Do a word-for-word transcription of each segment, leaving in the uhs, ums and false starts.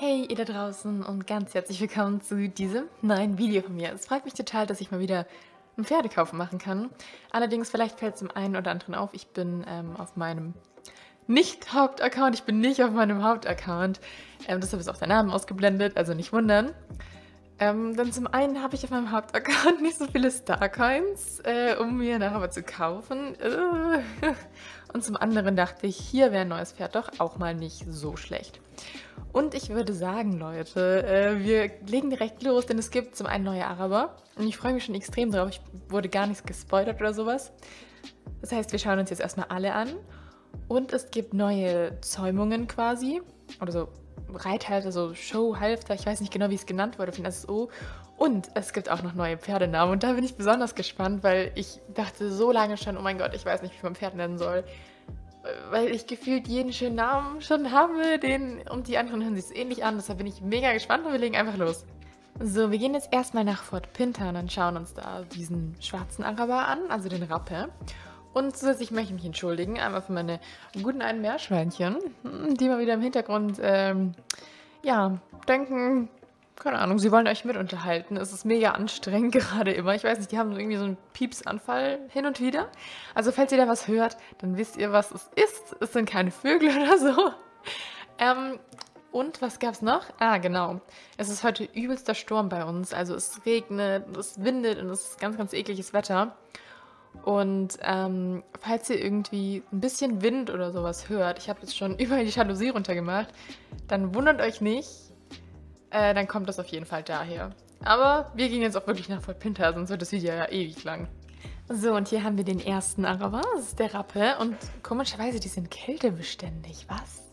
Hey ihr da draußen und ganz herzlich willkommen zu diesem neuen Video von mir. Es freut mich total, dass ich mal wieder einen Pferdekauf machen kann. Allerdings, vielleicht fällt es dem einen oder anderen auf, ich bin ähm, auf meinem Nicht-Haupt-Account, ich bin nicht auf meinem Haupt-Account. Ähm, deshalb ist auch der Name ausgeblendet, also nicht wundern. Ähm, denn zum einen habe ich auf meinem Haupt-Account nicht so viele Starcoins, äh, um mir darüber zu kaufen. Und zum anderen dachte ich, hier wäre ein neues Pferd doch auch mal nicht so schlecht. Und ich würde sagen, Leute, äh, wir legen direkt los, denn es gibt zum einen neue Araber. Und ich freue mich schon extrem drauf, ich wurde gar nichts gespoilert oder sowas. Das heißt, wir schauen uns jetzt erstmal alle an. Und es gibt neue Zäumungen quasi, oder so Reithalter, so Showhalfter, ich weiß nicht genau, wie es genannt wurde, für den S S O. Und es gibt auch noch neue Pferdenamen und da bin ich besonders gespannt, weil ich dachte so lange schon, oh mein Gott, ich weiß nicht, wie ich mein Pferd nennen soll. Weil ich gefühlt jeden schönen Namen schon habe, den und die anderen hören sich es ähnlich an, deshalb bin ich mega gespannt und wir legen einfach los. So, wir gehen jetzt erstmal nach Fort Pintan und schauen uns da diesen schwarzen Araber an, also den Rappe. Und zusätzlich möchte ich mich entschuldigen, einmal für meine guten einen Meerschweinchen, die mal wieder im Hintergrund, ähm, ja, denken, keine Ahnung, sie wollen euch mit unterhalten. Es ist mega anstrengend gerade immer. Ich weiß nicht, die haben irgendwie so einen Piepsanfall hin und wieder. Also falls ihr da was hört, dann wisst ihr, was es ist. Es sind keine Vögel oder so. Ähm, und was gab's noch? Ah, genau. Es ist heute übelster Sturm bei uns. Also es regnet, es windet und es ist ganz, ganz ekliges Wetter. Und ähm, falls ihr irgendwie ein bisschen Wind oder sowas hört, ich habe jetzt schon überall die Jalousie runtergemacht, dann wundert euch nicht, äh, dann kommt das auf jeden Fall daher. Aber wir gehen jetzt auch wirklich nach Fort Pintan, sonst wird das Video ja ewig lang. So, und hier haben wir den ersten Araber, das ist der Rappe. Und komischerweise, die sind kältebeständig, was?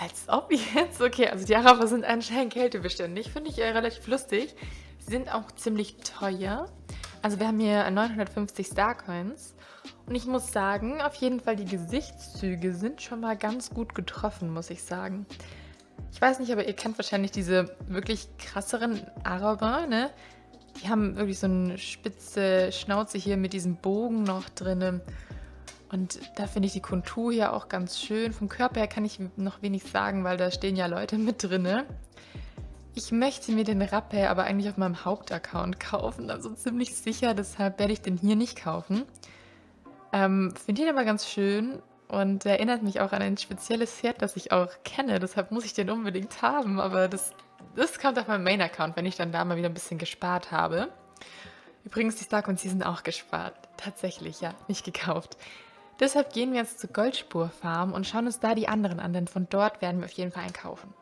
Als ob jetzt? Okay, also die Araber sind anscheinend kältebeständig, finde ich äh, relativ lustig. Sie sind auch ziemlich teuer. Also wir haben hier neunhundertfünfzig Starcoins und ich muss sagen, auf jeden Fall die Gesichtszüge sind schon mal ganz gut getroffen, muss ich sagen. Ich weiß nicht, aber ihr kennt wahrscheinlich diese wirklich krasseren Araber, ne? Die haben wirklich so eine spitze Schnauze hier mit diesem Bogen noch drin. Und da finde ich die Kontur hier auch ganz schön. Vom Körper her kann ich noch wenig sagen, weil da stehen ja Leute mit drin, ne? Ich möchte mir den Rappe aber eigentlich auf meinem Hauptaccount kaufen, also ziemlich sicher, deshalb werde ich den hier nicht kaufen. Ähm, finde ihn aber ganz schön und erinnert mich auch an ein spezielles Pferd, das ich auch kenne, deshalb muss ich den unbedingt haben, aber das, das kommt auf meinem Main-Account, wenn ich dann da mal wieder ein bisschen gespart habe. Übrigens, die Starcoins, die sind auch gespart, tatsächlich, ja, nicht gekauft. Deshalb gehen wir jetzt zur Goldspur Farm und schauen uns da die anderen an, denn von dort werden wir auf jeden Fall einkaufen.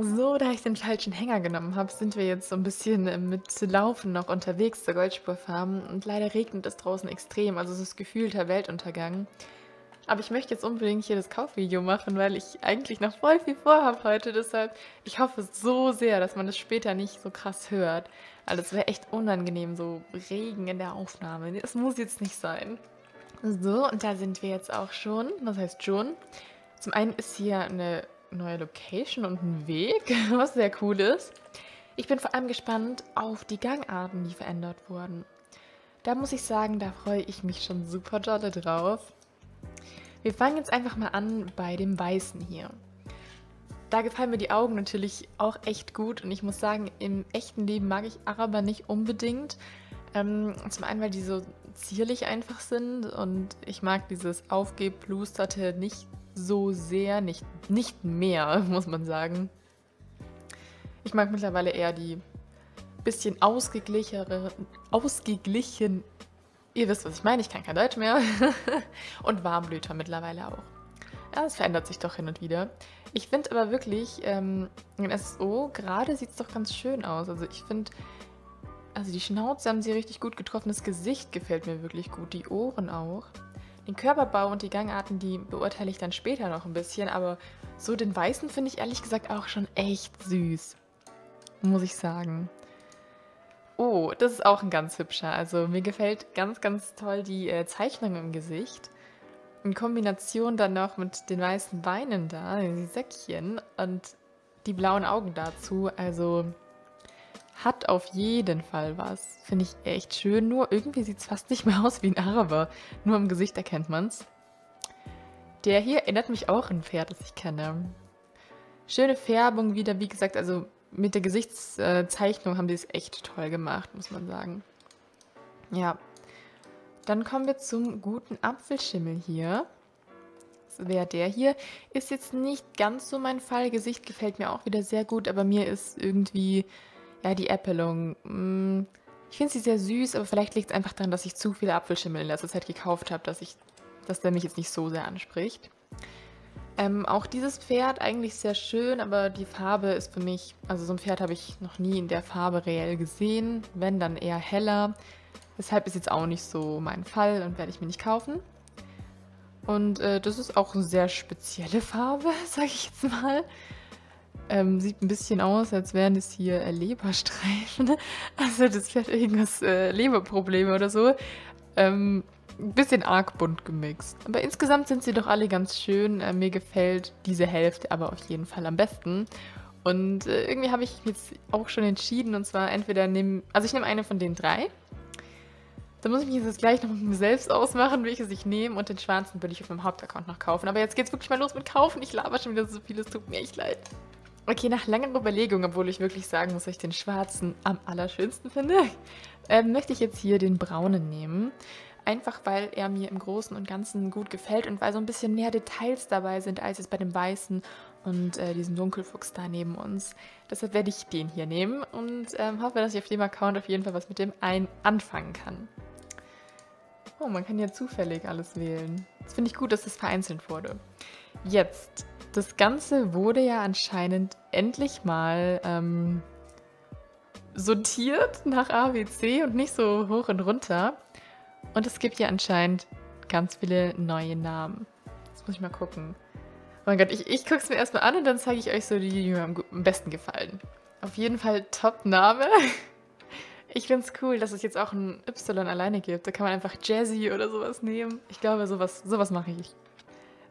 So, da ich den falschen Hänger genommen habe, sind wir jetzt so ein bisschen mit Laufen noch unterwegs zur Goldspur Farm und leider regnet es draußen extrem, also es ist gefühlter Weltuntergang. Aber ich möchte jetzt unbedingt hier das Kaufvideo machen, weil ich eigentlich noch voll viel vorhabe heute, deshalb, ich hoffe so sehr, dass man das später nicht so krass hört. Also es wäre echt unangenehm, so Regen in der Aufnahme, das muss jetzt nicht sein. So, und da sind wir jetzt auch schon, das heißt schon, zum einen ist hier eine neue Location und ein Weg, was sehr cool ist. Ich bin vor allem gespannt auf die Gangarten, die verändert wurden. Da muss ich sagen, da freue ich mich schon super dolle drauf. Wir fangen jetzt einfach mal an bei dem Weißen hier. Da gefallen mir die Augen natürlich auch echt gut und ich muss sagen, im echten Leben mag ich Araber nicht unbedingt. Ähm, zum einen, weil die so zierlich einfach sind und ich mag dieses aufgeblusterte nicht so sehr, nicht, nicht mehr, muss man sagen. Ich mag mittlerweile eher die bisschen ausgeglichenere, ausgeglichen, ihr wisst, was ich meine, ich kann kein Deutsch mehr, und Warmblüter mittlerweile auch. Ja, es verändert sich doch hin und wieder. Ich finde aber wirklich, ähm, in S S O gerade sieht es doch ganz schön aus. Also ich finde, also die Schnauze haben sie richtig gut getroffen, das Gesicht gefällt mir wirklich gut, die Ohren auch. Den Körperbau und die Gangarten, die beurteile ich dann später noch ein bisschen, aber so den Weißen finde ich ehrlich gesagt auch schon echt süß, muss ich sagen. Oh, das ist auch ein ganz hübscher, also mir gefällt ganz, ganz toll die äh, Zeichnung im Gesicht. In Kombination dann noch mit den weißen Beinen da, die Säckchen und die blauen Augen dazu, also hat auf jeden Fall was. Finde ich echt schön. Nur irgendwie sieht es fast nicht mehr aus wie ein Araber. Nur am Gesicht erkennt man es. Der hier erinnert mich auch an ein Pferd, das ich kenne. Schöne Färbung wieder, wie gesagt, also mit der Gesichtszeichnung haben die es echt toll gemacht, muss man sagen. Ja, dann kommen wir zum guten Apfelschimmel hier. Das wäre der hier. Ist jetzt nicht ganz so mein Fall. Gesicht gefällt mir auch wieder sehr gut, aber mir ist irgendwie, ja, die Äppelung. Mh, ich finde sie sehr süß, aber vielleicht liegt es einfach daran, dass ich zu viele Apfelschimmel in letzter Zeit gekauft habe, dass, dass der mich jetzt nicht so sehr anspricht. Ähm, auch dieses Pferd eigentlich sehr schön, aber die Farbe ist für mich, also so ein Pferd habe ich noch nie in der Farbe reell gesehen, wenn dann eher heller. Deshalb ist jetzt auch nicht so mein Fall und werde ich mir nicht kaufen. Und äh, das ist auch eine sehr spezielle Farbe, sage ich jetzt mal. Ähm, sieht ein bisschen aus, als wären das hier äh, Leberstreifen. Also das Pferd irgendwas äh, Leberprobleme oder so. Ähm, Ein bisschen arg bunt gemixt. Aber insgesamt sind sie doch alle ganz schön. Äh, mir gefällt diese Hälfte aber auf jeden Fall am besten. Und äh, irgendwie habe ich jetzt auch schon entschieden. Und zwar entweder nehme... Also ich nehme eine von den drei. Da muss ich mich jetzt gleich noch mit mir selbst ausmachen, welches ich nehme. Und den schwarzen würde ich auf meinem Hauptaccount noch kaufen. Aber jetzt geht's wirklich mal los mit Kaufen. Ich laber schon wieder so viel, es tut mir echt leid. Okay, nach langer Überlegung, obwohl ich wirklich sagen muss, dass ich den schwarzen am allerschönsten finde, äh, möchte ich jetzt hier den braunen nehmen. Einfach, weil er mir im Großen und Ganzen gut gefällt und weil so ein bisschen mehr Details dabei sind, als jetzt bei dem Weißen und äh, diesem Dunkelfuchs da neben uns. Deshalb werde ich den hier nehmen und ähm, hoffe, dass ich auf dem Account auf jeden Fall was mit dem einen anfangen kann. Oh, man kann ja zufällig alles wählen. Das finde ich gut, dass das vereinzelt wurde. Jetzt, das Ganze wurde ja anscheinend endlich mal... Ähm, sortiert nach A B C und nicht so hoch und runter. Und es gibt ja anscheinend ganz viele neue Namen. Jetzt muss ich mal gucken. Oh mein Gott, ich, ich gucke es mir erstmal an und dann zeige ich euch so die, die mir am, am besten gefallen. Auf jeden Fall Top-Name. Ich finde es cool, dass es jetzt auch ein Y alleine gibt. Da kann man einfach Jazzy oder sowas nehmen. Ich glaube, sowas, sowas mache ich.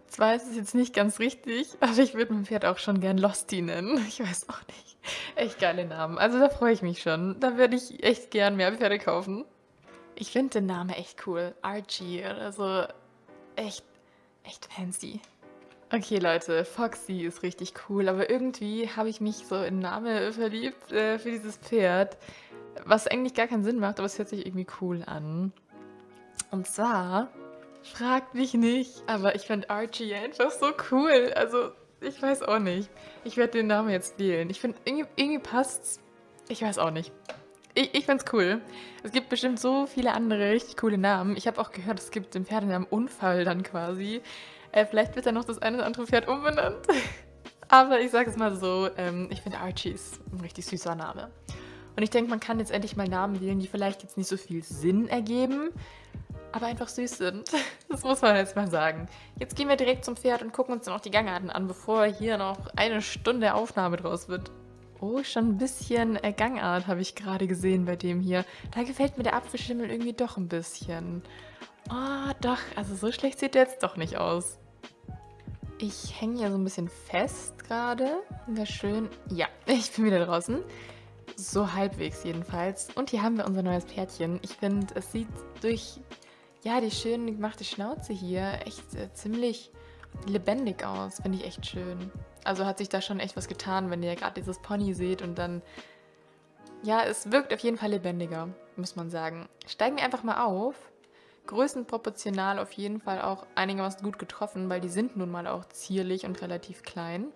Zwar ist es jetzt nicht ganz richtig, aber ich würde mein Pferd auch schon gern Losty nennen. Ich weiß auch nicht. Echt geile Namen. Also da freue ich mich schon. Da würde ich echt gern mehr Pferde kaufen. Ich finde den Namen echt cool. Archie oder so. Echt, echt fancy. Okay, Leute, Foxy ist richtig cool, aber irgendwie habe ich mich so in den Namen verliebt äh, für dieses Pferd, was eigentlich gar keinen Sinn macht, aber es hört sich irgendwie cool an. Und zwar, fragt mich nicht, aber ich fand Archie einfach so cool. Also, ich weiß auch nicht. Ich werde den Namen jetzt wählen. Ich finde, irgendwie, irgendwie passt's. Ich weiß auch nicht. Ich, ich find's cool. Es gibt bestimmt so viele andere richtig coole Namen. Ich habe auch gehört, es gibt den Pferdenamen Unfall dann quasi. Äh, vielleicht wird dann noch das eine oder andere Pferd umbenannt. Aber ich sage es mal so, ähm, ich finde Archie ist ein richtig süßer Name. Und ich denke, man kann jetzt endlich mal Namen wählen, die vielleicht jetzt nicht so viel Sinn ergeben, aber einfach süß sind. Das muss man jetzt mal sagen. Jetzt gehen wir direkt zum Pferd und gucken uns dann auch die Gangarten an, bevor hier noch eine Stunde Aufnahme draus wird. Oh, schon ein bisschen Gangart habe ich gerade gesehen bei dem hier. Da gefällt mir der Apfelschimmel irgendwie doch ein bisschen. Oh, doch, also so schlecht sieht der jetzt doch nicht aus. Ich hänge ja so ein bisschen fest gerade. Wäre schön. Ja, ich bin wieder draußen. So halbwegs jedenfalls. Und hier haben wir unser neues Pferdchen. Ich finde, es sieht durch, ja, die schön gemachte Schnauze hier echt äh, ziemlich lebendig aus. Finde ich echt schön. Also hat sich da schon echt was getan, wenn ihr gerade dieses Pony seht und dann... Ja, es wirkt auf jeden Fall lebendiger, muss man sagen. Steigen wir einfach mal auf. Größenproportional auf jeden Fall auch einigermaßen gut getroffen, weil die sind nun mal auch zierlich und relativ klein.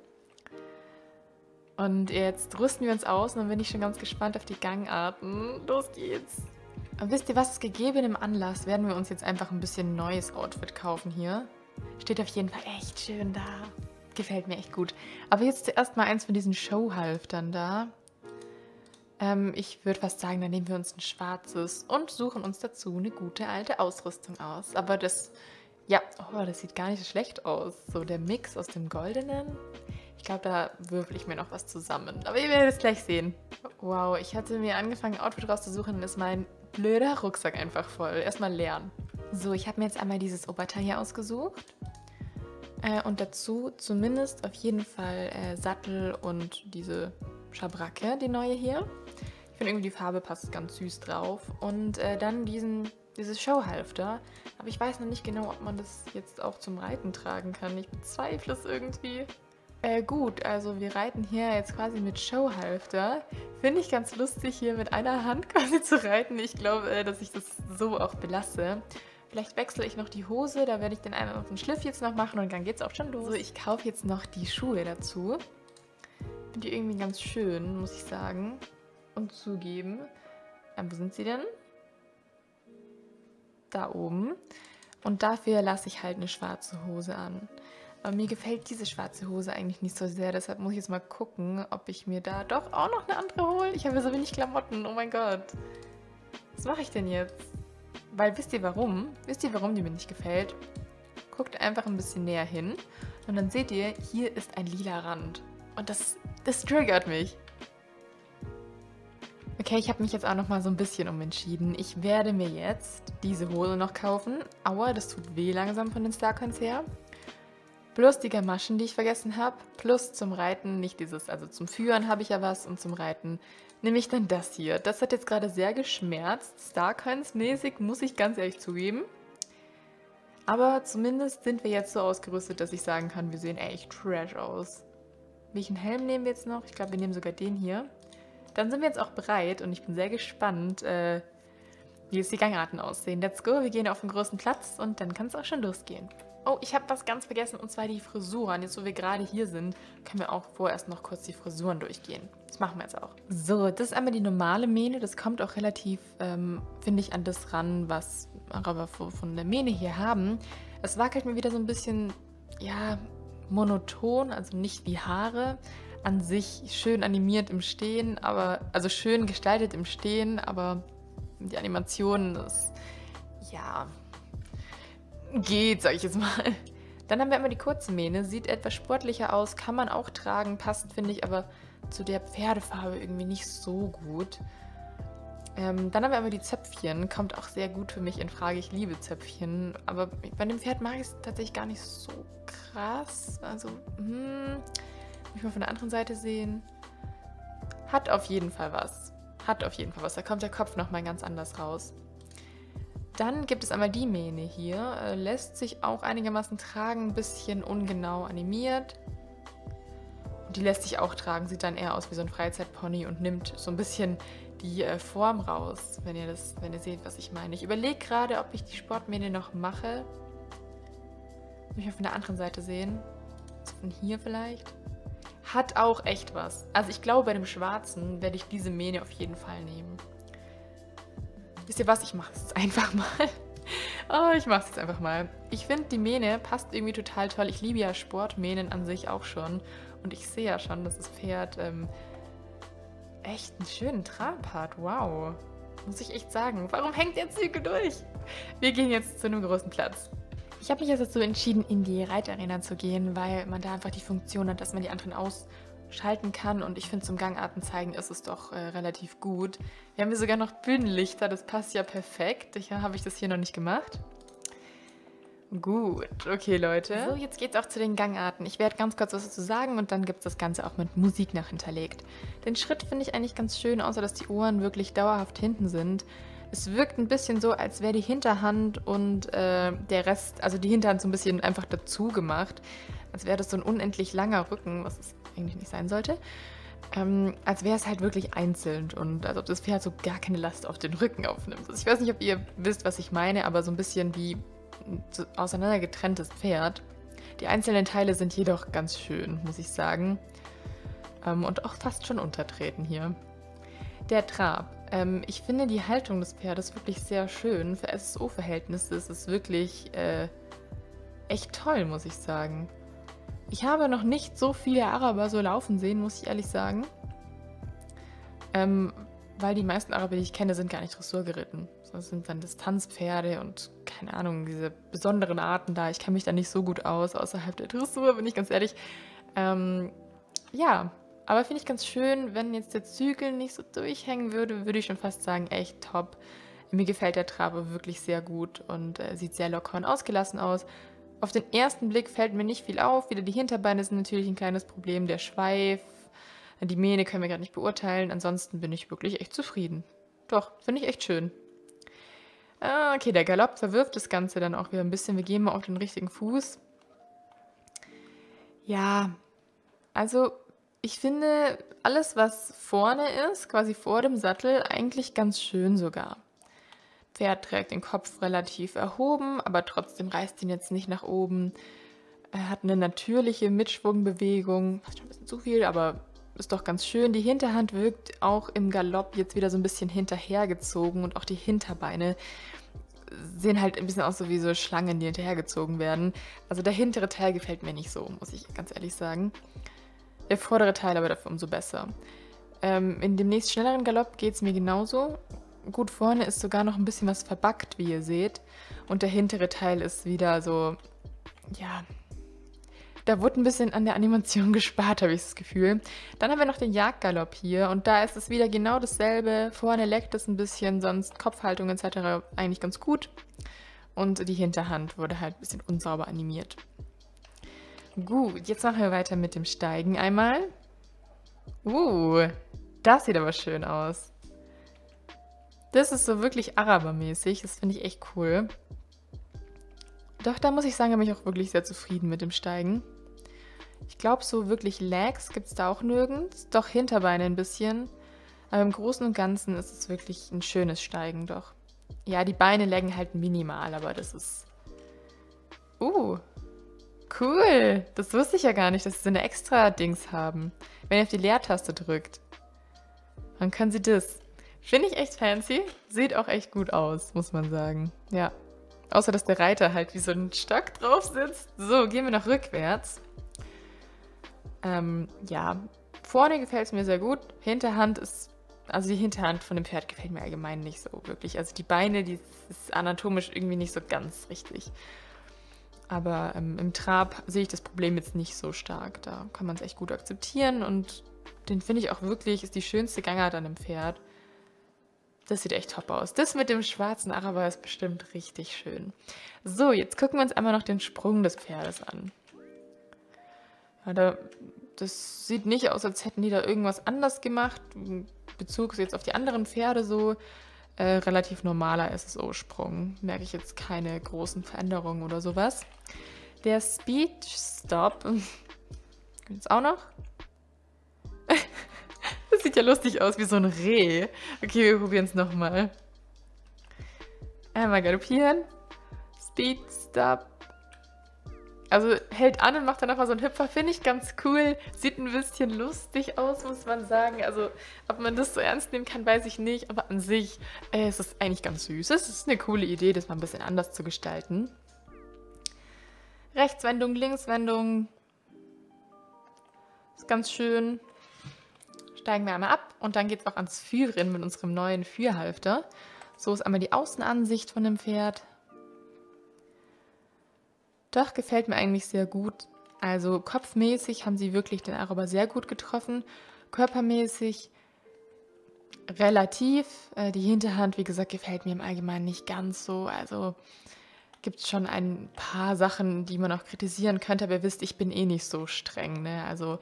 Und jetzt rüsten wir uns aus und dann bin ich schon ganz gespannt auf die Gangarten. Los geht's! Und wisst ihr was? Gegebenem Anlass werden wir uns jetzt einfach ein bisschen neues Outfit kaufen hier. Steht auf jeden Fall echt schön da. Gefällt mir echt gut. Aber jetzt zuerst mal eins von diesen Showhalftern da. Ähm, ich würde fast sagen, dann nehmen wir uns ein schwarzes und suchen uns dazu eine gute alte Ausrüstung aus. Aber das, ja, oh, das sieht gar nicht so schlecht aus. So der Mix aus dem Goldenen. Ich glaube, da würfel ich mir noch was zusammen. Aber ihr werdet es gleich sehen. Wow, ich hatte mir angefangen, ein Outfit rauszusuchen und ist mein blöder Rucksack einfach voll. Erstmal leeren. So, ich habe mir jetzt einmal dieses Oberteil hier ausgesucht. Äh, und dazu zumindest auf jeden Fall äh, Sattel und diese Schabracke, die neue hier. Ich finde irgendwie die Farbe passt ganz süß drauf. Und äh, dann diesen, dieses Showhalfter. Aber ich weiß noch nicht genau, ob man das jetzt auch zum Reiten tragen kann. Ich bezweifle es irgendwie. Äh, gut, also wir reiten hier jetzt quasi mit Showhalfter. Finde ich ganz lustig, hier mit einer Hand quasi zu reiten. Ich glaube, äh, dass ich das so auch belasse. Vielleicht wechsle ich noch die Hose, da werde ich den einen auf den Schliff jetzt noch machen und dann geht's auch schon los. So, ich kaufe jetzt noch die Schuhe dazu. Finde die irgendwie ganz schön, muss ich sagen. Und zugeben. Ähm, wo sind sie denn? Da oben. Und dafür lasse ich halt eine schwarze Hose an. Aber mir gefällt diese schwarze Hose eigentlich nicht so sehr, deshalb muss ich jetzt mal gucken, ob ich mir da doch auch noch eine andere hole. Ich habe so wenig Klamotten, oh mein Gott. Was mache ich denn jetzt? Weil wisst ihr warum? Wisst ihr warum die mir nicht gefällt? Guckt einfach ein bisschen näher hin und dann seht ihr, hier ist ein lila Rand. Und das, das triggert mich. Okay, ich habe mich jetzt auch noch mal so ein bisschen umentschieden. Ich werde mir jetzt diese Hose noch kaufen. Aua, das tut weh langsam von den Starcoins her. Plus die Gamaschen, die ich vergessen habe, plus zum Reiten, nicht dieses, also zum Führen habe ich ja was und zum Reiten nehme ich dann das hier. Das hat jetzt gerade sehr geschmerzt, Starcoins-mäßig, muss ich ganz ehrlich zugeben. Aber zumindest sind wir jetzt so ausgerüstet, dass ich sagen kann, wir sehen echt trash aus. Welchen Helm nehmen wir jetzt noch? Ich glaube, wir nehmen sogar den hier. Dann sind wir jetzt auch bereit und ich bin sehr gespannt, äh, wie es die Gangarten aussehen. Let's go, wir gehen auf den großen Platz und dann kann es auch schon losgehen. Oh, ich habe was ganz vergessen, und zwar die Frisuren. Jetzt, wo wir gerade hier sind, können wir auch vorerst noch kurz die Frisuren durchgehen. Das machen wir jetzt auch. So, das ist einmal die normale Mähne. Das kommt auch relativ, ähm, finde ich, an das ran, was wir von der Mähne hier haben. Es wackelt mir wieder so ein bisschen, ja, monoton, also nicht wie Haare. An sich schön animiert im Stehen, aber, also schön gestaltet im Stehen, aber die Animation ist, ja... geht, sag ich jetzt mal. Dann haben wir immer die kurze Mähne. Sieht etwas sportlicher aus, kann man auch tragen, passt, finde ich, aber zu der Pferdefarbe irgendwie nicht so gut. Ähm, dann haben wir aber die Zöpfchen. Kommt auch sehr gut für mich in Frage. Ich liebe Zöpfchen, aber bei dem Pferd mag ich es tatsächlich gar nicht so krass. Also, hm, muss ich mal von der anderen Seite sehen. Hat auf jeden Fall was. Hat auf jeden Fall was. Da kommt der Kopf nochmal ganz anders raus. Dann gibt es einmal die Mähne hier, lässt sich auch einigermaßen tragen, ein bisschen ungenau animiert. Die lässt sich auch tragen, sieht dann eher aus wie so ein Freizeitpony und nimmt so ein bisschen die Form raus, wenn ihr das, wenn ihr seht, was ich meine. Ich überlege gerade, ob ich die Sportmähne noch mache. Muss ich von der anderen Seite sehen, von hier vielleicht. Hat auch echt was. Also ich glaube, bei dem Schwarzen werde ich diese Mähne auf jeden Fall nehmen. Wisst ihr was? Ich mache es jetzt einfach mal. Oh, ich mache es jetzt einfach mal. Ich finde, die Mähne passt irgendwie total toll. Ich liebe ja Sportmähnen an sich auch schon. Und ich sehe ja schon, dass das Pferd ähm, echt einen schönen Trab hat. Wow. Muss ich echt sagen. Warum hängt der Zügel durch? Wir gehen jetzt zu einem großen Platz. Ich habe mich jetzt dazu entschieden, in die Reitarena zu gehen, weil man da einfach die Funktion hat, dass man die anderen aus... schalten kann, und ich finde, zum Gangarten zeigen ist es doch äh, relativ gut. Wir haben hier sogar noch Bühnenlichter, das passt ja perfekt. Ich, habe ich das hier noch nicht gemacht? Gut, okay Leute. So, jetzt geht's auch zu den Gangarten. Ich werde ganz kurz was dazu sagen und dann gibt es das Ganze auch mit Musik nach hinterlegt. Den Schritt finde ich eigentlich ganz schön, außer dass die Ohren wirklich dauerhaft hinten sind. Es wirkt ein bisschen so, als wäre die Hinterhand und äh, der Rest, also die Hinterhand so ein bisschen einfach dazu gemacht. Als wäre das so ein unendlich langer Rücken, was es eigentlich nicht sein sollte. Ähm, als wäre es halt wirklich einzeln und als ob das Pferd so gar keine Last auf den Rücken aufnimmt. Also ich weiß nicht, ob ihr wisst, was ich meine, aber so ein bisschen wie ein auseinandergetrenntes Pferd. Die einzelnen Teile sind jedoch ganz schön, muss ich sagen. Ähm, und auch fast schon untertreten hier. Der Trab. Ähm, ich finde die Haltung des Pferdes wirklich sehr schön. Für S S O-Verhältnisse ist es wirklich äh, echt toll, muss ich sagen. Ich habe noch nicht so viele Araber so laufen sehen, muss ich ehrlich sagen. Ähm, weil die meisten Araber, die ich kenne, sind gar nicht Dressur geritten. Das sind dann Distanzpferde und keine Ahnung, diese besonderen Arten da. Ich kenne mich da nicht so gut aus, außerhalb der Dressur, bin ich ganz ehrlich. Ähm, ja, aber finde ich ganz schön, wenn jetzt der Zügel nicht so durchhängen würde, würde ich schon fast sagen, echt top. Mir gefällt der Trabe wirklich sehr gut und äh, sieht sehr locker und ausgelassen aus. Auf den ersten Blick fällt mir nicht viel auf. Wieder die Hinterbeine sind natürlich ein kleines Problem. Der Schweif, die Mähne können wir gerade nicht beurteilen. Ansonsten bin ich wirklich echt zufrieden. Doch, finde ich echt schön. Okay, der Galopp verwirft das Ganze dann auch wieder ein bisschen. Wir gehen mal auf den richtigen Fuß. Ja, Also ich finde alles, was vorne ist, quasi vor dem Sattel, eigentlich ganz schön sogar. Pferd trägt den Kopf relativ erhoben, aber trotzdem reißt ihn jetzt nicht nach oben. Er hat eine natürliche Mitschwungbewegung, fast schon ein bisschen zu viel, aber ist doch ganz schön. Die Hinterhand wirkt auch im Galopp jetzt wieder so ein bisschen hinterhergezogen und auch die Hinterbeine sehen halt ein bisschen aus so wie so Schlangen, die hinterhergezogen werden. Also der hintere Teil gefällt mir nicht so, muss ich ganz ehrlich sagen. Der vordere Teil aber dafür umso besser. Ähm, in dem nächst schnelleren Galopp geht es mir genauso. Gut, vorne ist sogar noch ein bisschen was verbackt, wie ihr seht. Und der hintere Teil ist wieder so, ja, da wurde ein bisschen an der Animation gespart, habe ich das Gefühl. Dann haben wir noch den Jagdgalopp hier und da ist es wieder genau dasselbe. Vorne leckt es ein bisschen, sonst Kopfhaltung et cetera eigentlich ganz gut. Und die Hinterhand wurde halt ein bisschen unsauber animiert. Gut, jetzt machen wir weiter mit dem Steigen einmal. Uh, das sieht aber schön aus. Das ist so wirklich arabermäßig, das finde ich echt cool. Doch, da muss ich sagen, da bin ich auch wirklich sehr zufrieden mit dem Steigen. Ich glaube, so wirklich Lags gibt es da auch nirgends, doch Hinterbeine ein bisschen. Aber im Großen und Ganzen ist es wirklich ein schönes Steigen, doch. Ja, die Beine laggen halt minimal, aber das ist... Uh, cool! Das wusste ich ja gar nicht, dass sie eine Extra-Dings haben. Wenn ihr auf die Leertaste drückt, dann können sie das... Finde ich echt fancy. Sieht auch echt gut aus, muss man sagen. Ja. Außer, dass der Reiter halt wie so ein Stock drauf sitzt. So, gehen wir noch rückwärts. Ähm, ja. Vorne gefällt es mir sehr gut. Hinterhand ist... Also die Hinterhand von dem Pferd gefällt mir allgemein nicht so wirklich. Also die Beine, die ist anatomisch irgendwie nicht so ganz richtig. Aber ähm, im Trab sehe ich das Problem jetzt nicht so stark. Da kann man es echt gut akzeptieren. Und den finde ich auch wirklich, ist die schönste Gangart an dem Pferd. Das sieht echt top aus. Das mit dem schwarzen Araber ist bestimmt richtig schön. So, jetzt gucken wir uns einmal noch den Sprung des Pferdes an. Ja, da, das sieht nicht aus, als hätten die da irgendwas anders gemacht. Bezug jetzt auf die anderen Pferde so. Äh, relativ normaler S S O-Sprung. Merke ich jetzt keine großen Veränderungen oder sowas. Der Speed Stop. Gibt's auch noch? Das sieht ja lustig aus, wie so ein Reh. Okay, wir probieren es nochmal. Einmal galoppieren. Speed, Stop. Also hält an und macht dann nochmal so einen Hüpfer. Finde ich ganz cool. Sieht ein bisschen lustig aus, muss man sagen. Also ob man das so ernst nehmen kann, weiß ich nicht. Aber an sich äh, es ist es eigentlich ganz süß. Es ist eine coole Idee, das mal ein bisschen anders zu gestalten. Rechtswendung, Linkswendung. Ist ganz schön. Steigen wir einmal ab und dann geht es auch ans Führen mit unserem neuen Führhalfter. So ist einmal die Außenansicht von dem Pferd. Doch, gefällt mir eigentlich sehr gut. Also kopfmäßig haben sie wirklich den Araber sehr gut getroffen. Körpermäßig relativ. Äh, die Hinterhand, wie gesagt, gefällt mir im Allgemeinen nicht ganz so. Also gibt es schon ein paar Sachen, die man auch kritisieren könnte. Aber ihr wisst, ich bin eh nicht so streng, ne? Also...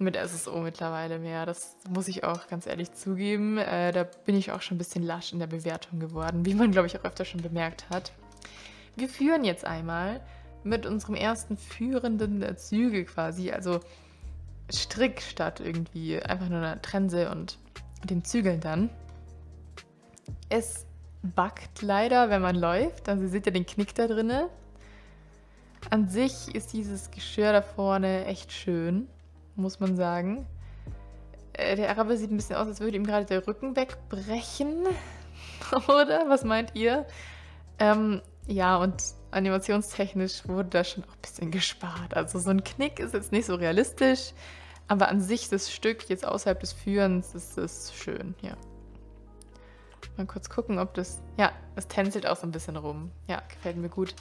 mit S S O mittlerweile mehr. Das muss ich auch ganz ehrlich zugeben. Äh, da bin ich auch schon ein bisschen lasch in der Bewertung geworden, wie man, glaube ich, auch öfter schon bemerkt hat. Wir führen jetzt einmal mit unserem ersten führenden Zügel quasi, also Strick statt irgendwie einfach nur einer Trense und den Zügeln dann. Es backt leider, wenn man läuft. Also ihr seht ja den Knick da drinne. An sich ist dieses Geschirr da vorne echt schön, muss man sagen. Äh, der Araber sieht ein bisschen aus, als würde ihm gerade der Rücken wegbrechen. Oder? Was meint ihr? Ähm, ja, und animationstechnisch wurde da schon auch ein bisschen gespart. Also so ein Knick ist jetzt nicht so realistisch, aber an sich das Stück jetzt außerhalb des Führens ist es schön, ja. Mal kurz gucken, ob das... Ja, es tänzelt auch so ein bisschen rum. Ja, gefällt mir gut.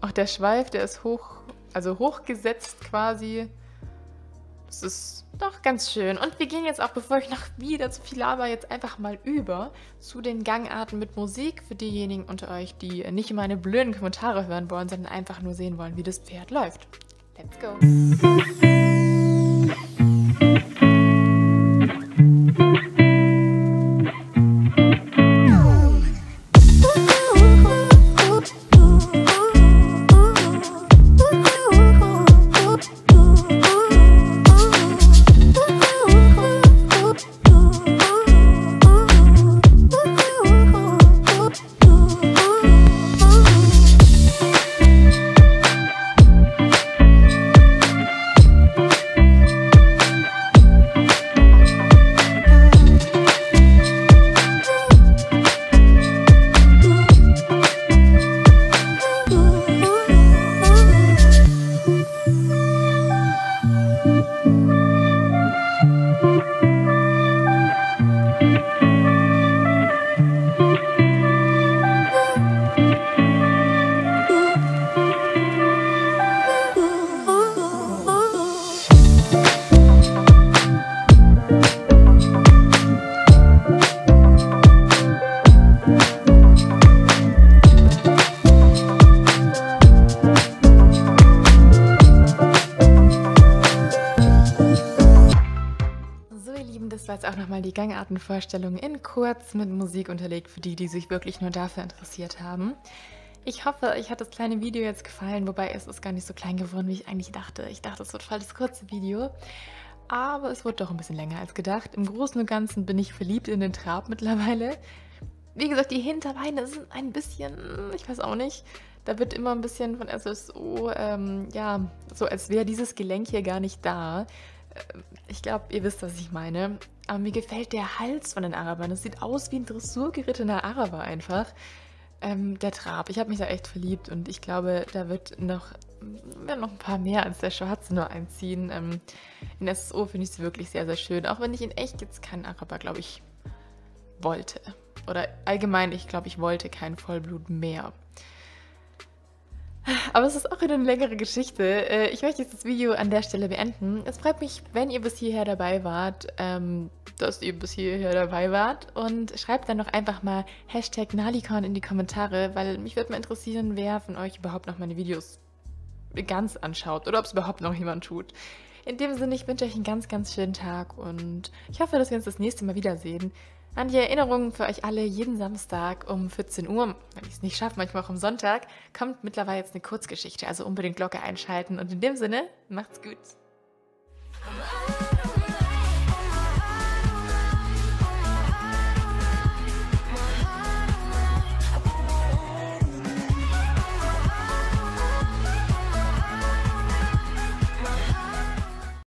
Auch der Schweif, der ist hoch, also hochgesetzt quasi. Das ist doch ganz schön. Und wir gehen jetzt auch, bevor ich noch wieder zu viel laber, jetzt einfach mal über zu den Gangarten mit Musik. Für diejenigen unter euch, die nicht meine blöden Kommentare hören wollen, sondern einfach nur sehen wollen, wie das Pferd läuft. Let's go! auch nochmal die Gangartenvorstellung in kurz mit Musik unterlegt, für die, die sich wirklich nur dafür interessiert haben. Ich hoffe, euch hat das kleine Video jetzt gefallen, wobei es ist gar nicht so klein geworden, wie ich eigentlich dachte. Ich dachte, es wird voll das kurze Video, aber es wurde doch ein bisschen länger als gedacht. Im Großen und Ganzen bin ich verliebt in den Trab mittlerweile. Wie gesagt, die Hinterbeine sind ein bisschen, ich weiß auch nicht, da wird immer ein bisschen von S S O, ähm, ja, so als wäre dieses Gelenk hier gar nicht da. Ich glaube, ihr wisst, was ich meine. Aber mir gefällt der Hals von den Arabern. Das sieht aus wie ein dressurgerittener Araber einfach. Ähm, der Trab. Ich habe mich da echt verliebt und ich glaube, da wird noch, werden noch ein paar mehr als der Schwarze nur einziehen. Ähm, in S S O finde ich es wirklich sehr, sehr schön. Auch wenn ich in echt jetzt keinen Araber, glaube ich, wollte. Oder allgemein, ich glaube, ich wollte kein Vollblut mehr. Aber es ist auch wieder eine längere Geschichte. Ich möchte jetzt das Video an der Stelle beenden. Es freut mich, wenn ihr bis hierher dabei wart, ähm, dass ihr bis hierher dabei wart. Und schreibt dann noch einfach mal Hashtag Nalikon in die Kommentare, weil mich würde mal interessieren, wer von euch überhaupt noch meine Videos ganz anschaut oder ob es überhaupt noch jemand tut. In dem Sinne, ich wünsche euch einen ganz, ganz schönen Tag und ich hoffe, dass wir uns das nächste Mal wiedersehen. An die Erinnerungen für euch alle jeden Samstag um vierzehn Uhr, wenn ich es nicht schaffe, manchmal auch am Sonntag, kommt mittlerweile jetzt eine Kurzgeschichte, also unbedingt Glocke einschalten und in dem Sinne, macht's gut!